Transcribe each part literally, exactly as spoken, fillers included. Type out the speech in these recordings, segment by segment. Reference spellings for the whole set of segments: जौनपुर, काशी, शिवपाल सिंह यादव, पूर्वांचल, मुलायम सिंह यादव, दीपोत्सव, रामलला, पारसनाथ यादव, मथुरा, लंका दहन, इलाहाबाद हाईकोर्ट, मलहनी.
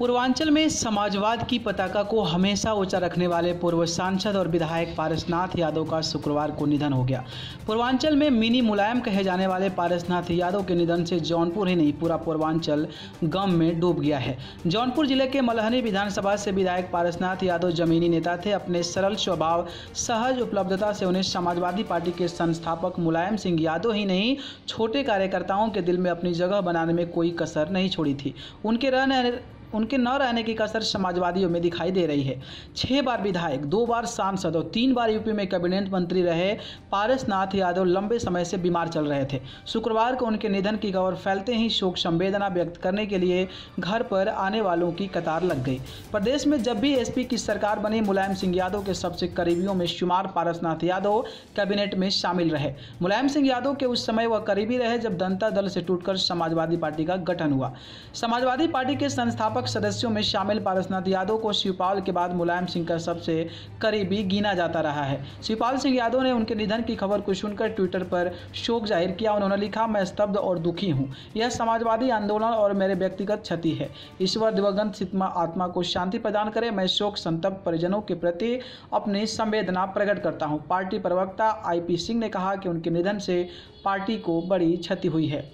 पूर्वांचल में समाजवाद की पताका को हमेशा ऊंचा रखने वाले पूर्व सांसद और विधायक पारसनाथ यादव का शुक्रवार को निधन हो गया। पूर्वांचल में मिनी मुलायम कहे जाने वाले पारसनाथ यादव के निधन से जौनपुर ही नहीं पूरा पूर्वांचल गम में डूब गया है। जौनपुर जिले के मलहनी विधानसभा से विधायक पारसनाथ यादव जमीनी नेता थे। अपने सरल स्वभाव, सहज उपलब्धता से उन्हें समाजवादी पार्टी के संस्थापक मुलायम सिंह यादव ही नहीं छोटे कार्यकर्ताओं के दिल में अपनी जगह बनाने में कोई कसर नहीं छोड़ी थी। उनके रहने उनके न रहने की कसर समाजवादियों में दिखाई दे रही है। छह बार विधायक, दो बार सांसद और तीन बार यूपी में कैबिनेट मंत्री रहे पारसनाथ यादव लंबे समय से बीमार चल रहे थे। शुक्रवार को उनके निधन की खबर फैलते ही शोक संवेदना व्यक्त करने के लिए घर पर आने वालों की कतार लग गई। प्रदेश में जब भी एसपी की सरकार बनी, मुलायम सिंह यादव के सबसे करीबियों में शुमार पारसनाथ यादव कैबिनेट में शामिल रहे। मुलायम सिंह यादव के उस समय वह करीबी रहे जब जनता दल से टूटकर समाजवादी पार्टी का गठन हुआ। समाजवादी पार्टी के संस्थापक सदस्यों में शामिल पारसनाथ यादव को शिवपाल के बाद मुलायम सिंह का सबसे करीबी गिना जाता रहा है। शिवपाल सिंह यादव ने उनके निधन की खबर को सुनकर ट्विटर पर शोक जाहिर किया। उन्होंने लिखा, मैं स्तब्ध और दुखी हूं। यह समाजवादी आंदोलन और मेरे व्यक्तिगत क्षति है। ईश्वर दिवंगत सितमा आत्मा को शांति प्रदान करे। मैं शोक संतप्त परिजनों के प्रति अपनी संवेदना प्रकट करता हूँ। पार्टी प्रवक्ता आई पी सिंह ने कहा कि उनके निधन से पार्टी को बड़ी क्षति हुई है।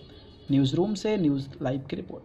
न्यूज रूम से न्यूज लाइव की रिपोर्ट।